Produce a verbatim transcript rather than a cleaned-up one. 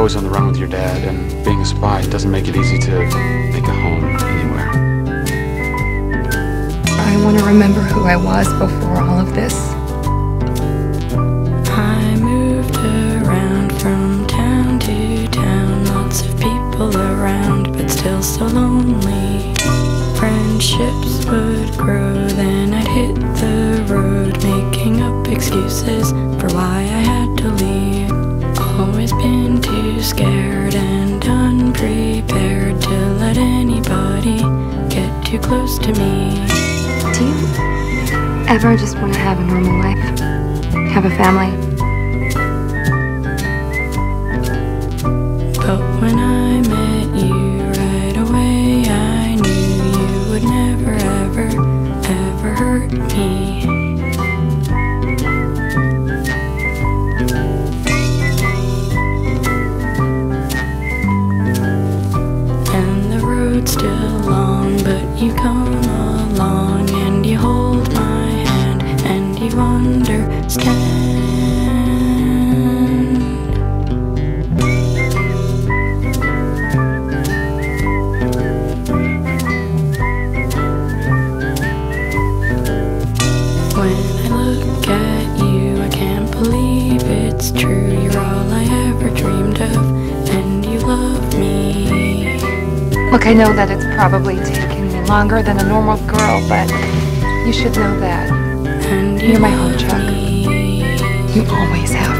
always on the run with your dad, and being a spy doesn't make it easy to make a home anywhere. I want to remember who I was before all of this. I moved around from town to town, lots of people around, but still so lonely. Friendships would grow, then I'd hit the road, making up excuses for why I had to leave. Always been too scared and unprepared to let anybody get too close to me. Do you ever just want to have a normal life? Have a family? But when I met you, right away I knew you would never, ever, ever hurt me. Still long, but you come along and you hold my hand and you understand. When I look at you, I can't believe it's true. You're all I ever dreamed of, and you love me. Look, I know that it's probably taken me longer than a normal girl, but you should know that. And you're my home, Chuck. You always have.